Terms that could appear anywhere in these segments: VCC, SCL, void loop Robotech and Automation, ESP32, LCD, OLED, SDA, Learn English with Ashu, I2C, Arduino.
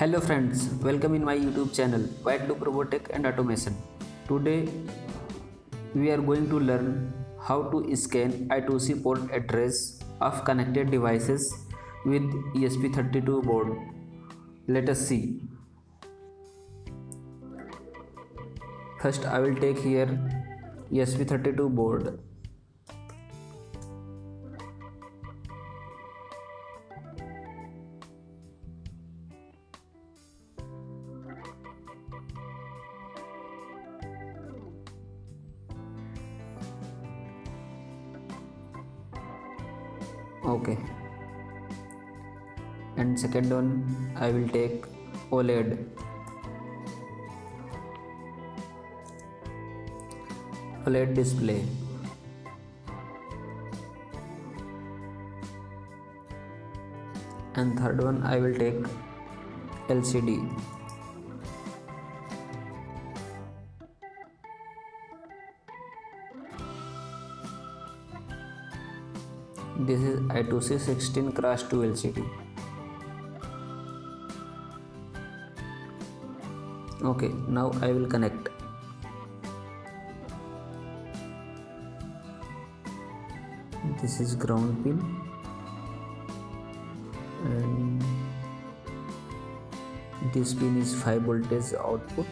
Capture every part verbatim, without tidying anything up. Hello friends, welcome in my YouTube channel Void Loop Robotech and Automation. Today we are going to learn how to scan I two C port address of connected devices with E S P thirty-two board. Let us see. First I will take here E S P thirty-two board. Okay, and second one I will take OLED. OLED display. And third one I will take L C D. This is I two C sixteen cross two L C D. Okay, now I will connect. This is ground pin and this pin is five voltage output.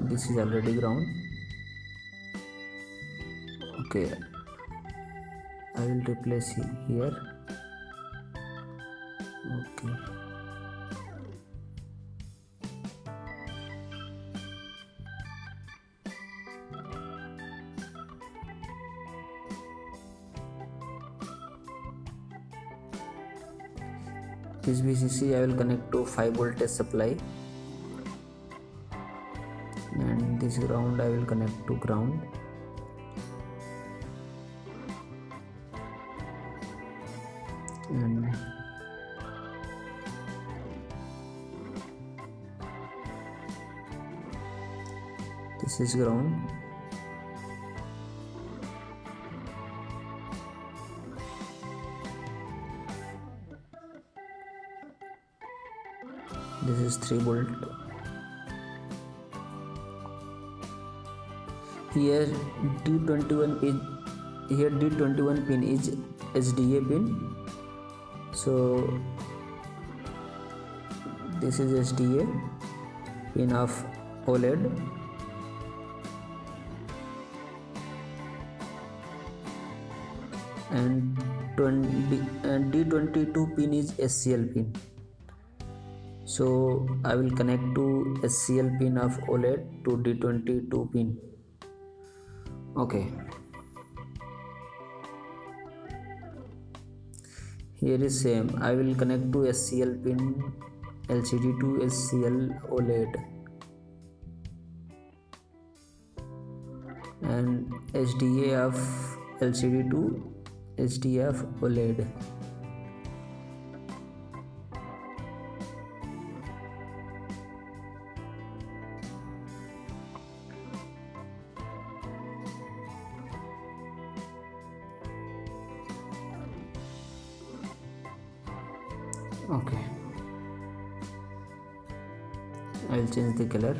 This is already ground. Okay, I will replace here. Okay, this V C C I will connect to five voltage supply, and this ground I will connect to ground. And this is ground. This is three volt. Here D twenty-one is here D twenty-one pin is S D A pin. So this is S D A pin of OLED, and D twenty-two pin is S C L pin. So I will connect to S C L pin of OLED to D twenty-two pin. Okay. Here is same. I will connect to S C L pin, L C D to S C L OLED, and S D A of L C D to S D A of OLED. Okay, I will change the color.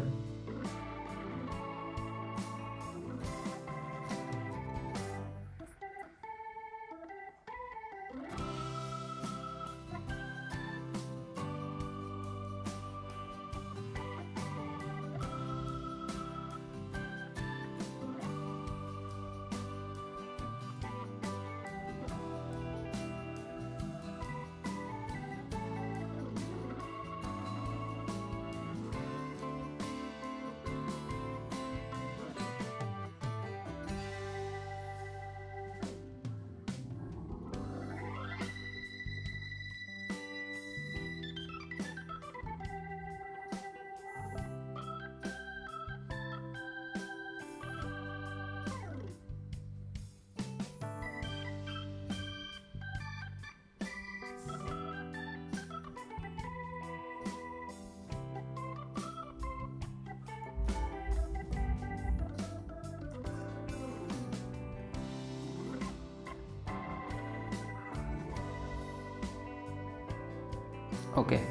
Okay,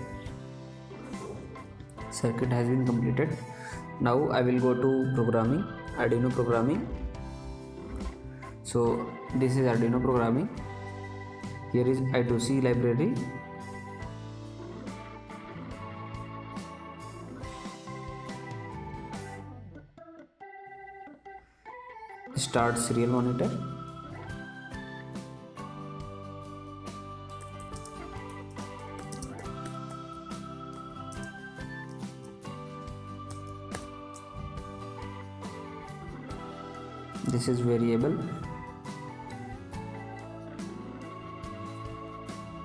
circuit has been completed. Now I will go to programming, Arduino programming. So this is Arduino programming. Here is I two C library. Start serial monitor. This is variable.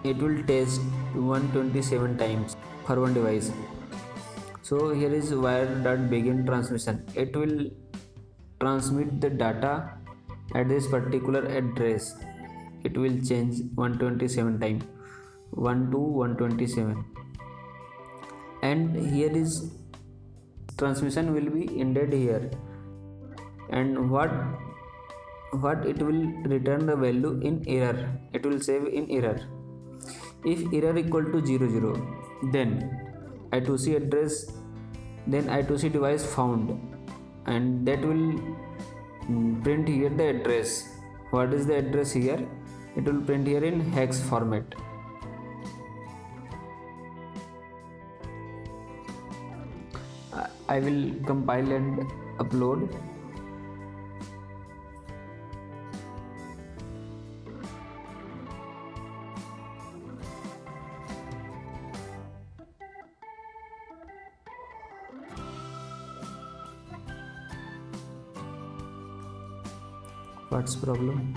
It will test one hundred twenty-seven times for one device. So here is wire.begin transmission. It will transmit the data at this particular address. It will change one hundred twenty-seven times, one to one hundred twenty-seven, and here is transmission will be ended here, and what what it will return the value in error. It will save in error. If error equal to zero zero, then I two C address, then I two C device found, and that will print here the address. What is the address here? It will print here in hex format. I will compile and upload. What's problem?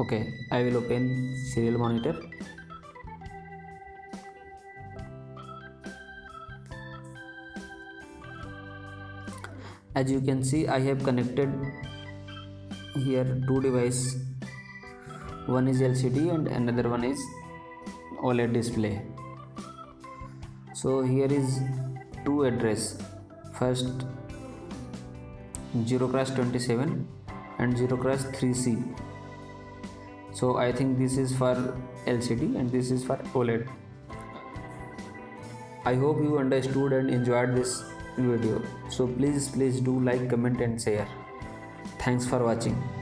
Okay, I will open serial monitor. As you can see, I have connected here two devices. One is L C D and another one is OLED display. So here is two address. First zero cross twenty-seven and zero cross three C. So I think this is for L C D and this is for OLED. I hope you understood and enjoyed this video. So please please do like, comment and share. Thanks for watching.